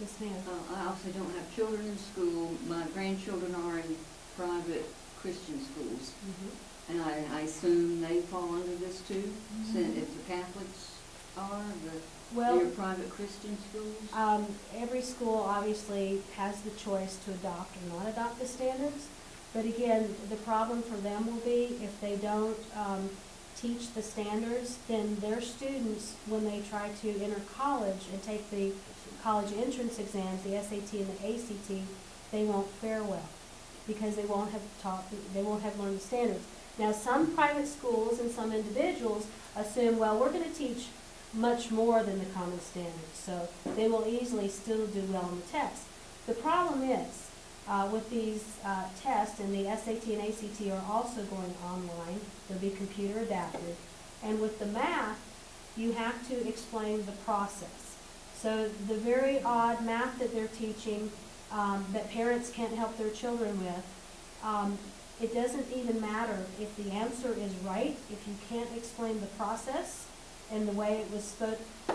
Yes, ma'am. I also don't have children in school. My grandchildren are in private Christian schools. Mm-hmm. And I assume they fall under this too, mm-hmm. since if the Catholics are, well, your private Christian schools? Every school obviously has the choice to adopt or not adopt the standards. But again, the problem for them will be if they don't teach the standards, then their students, when they try to enter college and take the college entrance exams, the SAT and the ACT, they won't fare well because they won't have learned the standards. Now, some private schools and some individuals assume, well, we're going to teach much more than the common standards, so they will easily still do well on the test. The problem is with these tests, and the SAT and ACT are also going online, they'll be computer adapted, and with the math, you have to explain the process. So the very odd math that they're teaching that parents can't help their children with, it doesn't even matter if the answer is right, if you can't explain the process and the way it was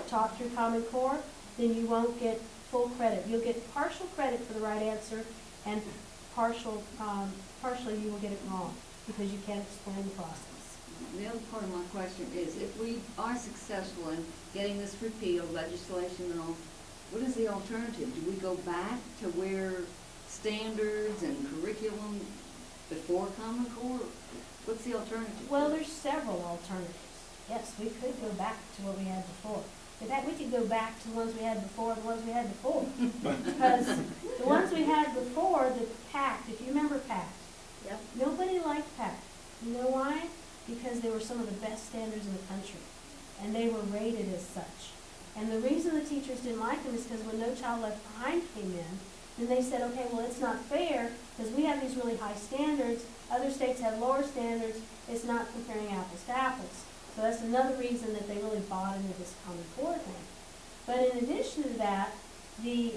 taught through Common Core, then you won't get full credit. You'll get partial credit for the right answer, and partially you will get it wrong because you can't explain the process. The other part of my question is, if we are successful in getting this repealed, legislation and all, what is the alternative? Do we go back to where standards and curriculum before Common Core? What's the alternative? Well, there's several alternatives. Yes, we could go back to what we had before. In fact, we could go back to the ones we had before, because the ones we had before, the PACT, if you remember PACT, yep. Nobody liked PACT. You know why? Because they were some of the best standards in the country, and they were rated as such. And the reason the teachers didn't like them is because when No Child Left Behind came in, then they said, okay, well, it's not fair, because we have these really high standards, other states have lower standards, it's not comparing apples to apples. So that's another reason that they really bought into this Common Core thing. But in addition to that, the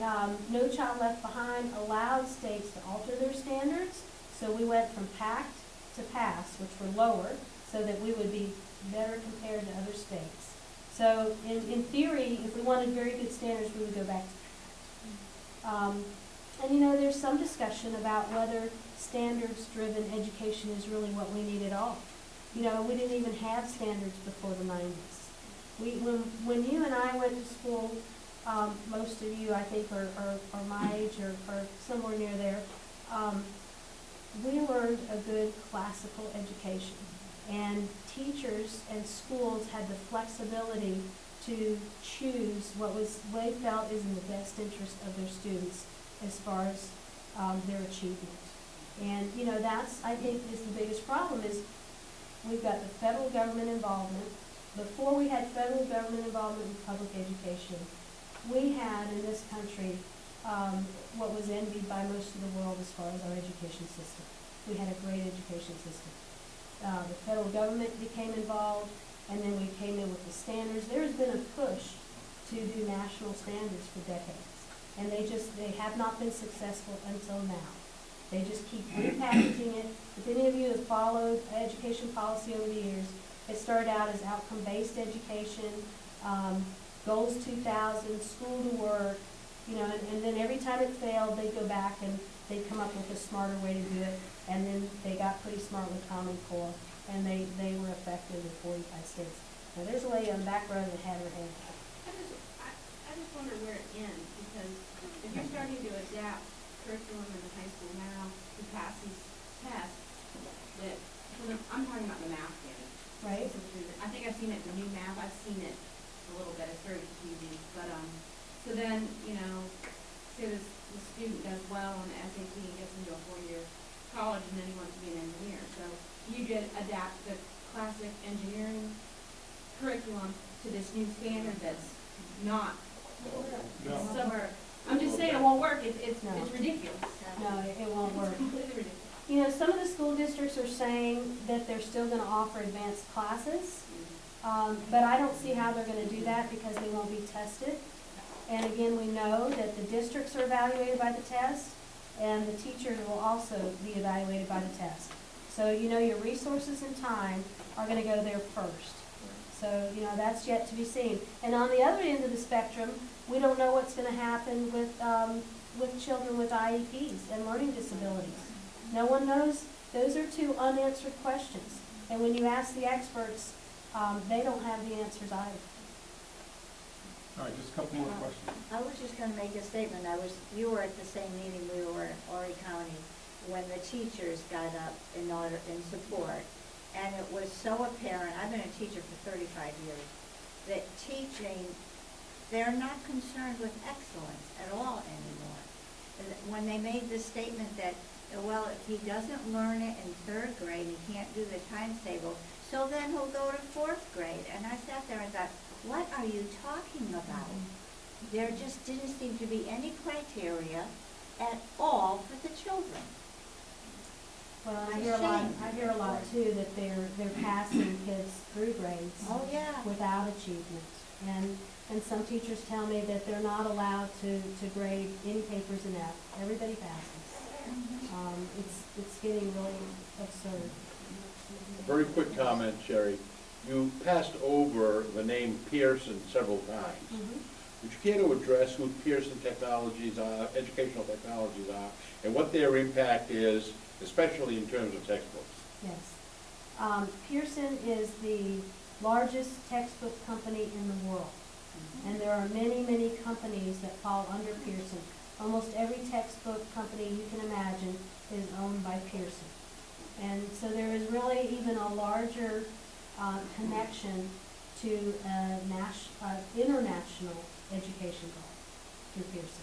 No Child Left Behind allowed states to alter their standards. So we went from PACT to PASS, which were lower, so that we would be better compared to other states. So in theory, if we wanted very good standards, we would go back to PACT. And you know, there's some discussion about whether standards-driven education is really what we need at all. You know, we didn't even have standards before the 90s. When you and I went to school, most of you, I think, are my age or somewhere near there, we learned a good classical education. And teachers and schools had the flexibility to choose what was they felt is in the best interest of their students as far as their achievement. And, you know, that's, I think, is the biggest problem is we've got the federal government involvement. Before we had federal government involvement in public education, we had in this country what was envied by most of the world as far as our education system. We had a great education system. The federal government became involved, and then we came in with the standards. There's been a push to do national standards for decades, and they have not been successful until now. They just keep repackaging it. If any of you have followed education policy over the years, it started out as outcome-based education, Goals 2000, School to Work, you know, and then every time it failed, they'd go back and they'd come up with a smarter way to do it, and then they got pretty smart with Common Core, and they were effective in 45 states. Now, there's a lady on the back row that had her hand up. I just wonder where it ends, because if you're starting to adapt curriculum in the high school now to pass these tests, that I'm talking about the math standards. Right. I think I've seen it in the new math. I've seen it a little bit. It's very confusing. But so then, you know, say the student does well on the SAT and gets into a four-year college, and then he wants to be an engineer. So you just adapt the classic engineering curriculum to this new standard that's not somewhere. I'm just saying it won't work. It's ridiculous. No, it won't work. It's completely ridiculous. You know, some of the school districts are saying that they're still going to offer advanced classes, but I don't see how they're going to do that because they won't be tested. And again, we know that the districts are evaluated by the test, and the teachers will also be evaluated by the test. So, you know, your resources and time are going to go there first. So, you know, that's yet to be seen. And on the other end of the spectrum, We don't know what's going to happen with children with IEPs and learning disabilities. No one knows. Those are two unanswered questions. And when you ask the experts, they don't have the answers either. All right, just a couple more questions. I was just going to make a statement. You were at the same meeting we were at, Horry County, when the teachers got up in support. And it was so apparent, I've been a teacher for 35 years, that teaching, they're not concerned with excellence at all anymore. When they made the statement that, well, if he doesn't learn it in third grade, he can't do the times table, so then he'll go to fourth grade. And I sat there and thought, what are you talking about? There just didn't seem to be any criteria at all for the children. Well, I hear a lot too that they're passing kids through grades without achievement. And some teachers tell me that they're not allowed to grade any papers in F. Everybody passes. It's getting really absurd. A very quick comment, Sherry. You passed over the name Pearson several times. Would you care to address who Pearson technologies are, educational technologies are, and what their impact is, especially in terms of textbooks? Yes. Pearson is the largest textbook company in the world. And there are many, many companies that fall under Pearson. Almost every textbook company you can imagine is owned by Pearson. And so there is really even a larger connection to an international education goal through Pearson.